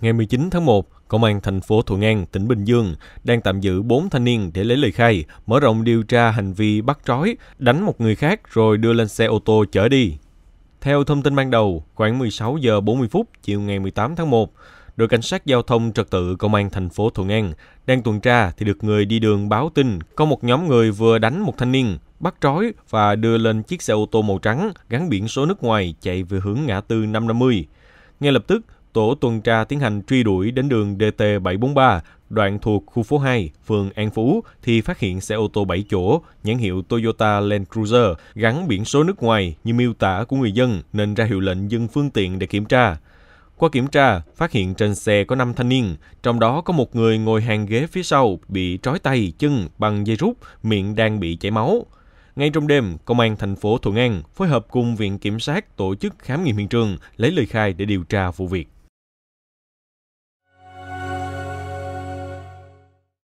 Ngày 19 tháng 1, Công an thành phố Thuận An, tỉnh Bình Dương đang tạm giữ 4 thanh niên để lấy lời khai, mở rộng điều tra hành vi bắt trói, đánh một người khác rồi đưa lên xe ô tô chở đi. Theo thông tin ban đầu, khoảng 16 giờ 40 phút chiều ngày 18 tháng 1, đội cảnh sát giao thông trật tự Công an thành phố Thuận An đang tuần tra thì được người đi đường báo tin có một nhóm người vừa đánh một thanh niên, bắt trói và đưa lên chiếc xe ô tô màu trắng gắn biển số nước ngoài chạy về hướng ngã tư 550. Ngay lập tức, tổ tuần tra tiến hành truy đuổi đến đường DT-743, đoạn thuộc khu phố 2, phường An Phú, thì phát hiện xe ô tô 7 chỗ, nhãn hiệu Toyota Land Cruiser, gắn biển số nước ngoài như miêu tả của người dân nên ra hiệu lệnh dừng phương tiện để kiểm tra. Qua kiểm tra, phát hiện trên xe có 5 thanh niên, trong đó có một người ngồi hàng ghế phía sau bị trói tay, chân bằng dây rút, miệng đang bị chảy máu. Ngay trong đêm, Công an thành phố Thuận An phối hợp cùng Viện Kiểm sát tổ chức khám nghiệm hiện trường, lấy lời khai để điều tra vụ việc.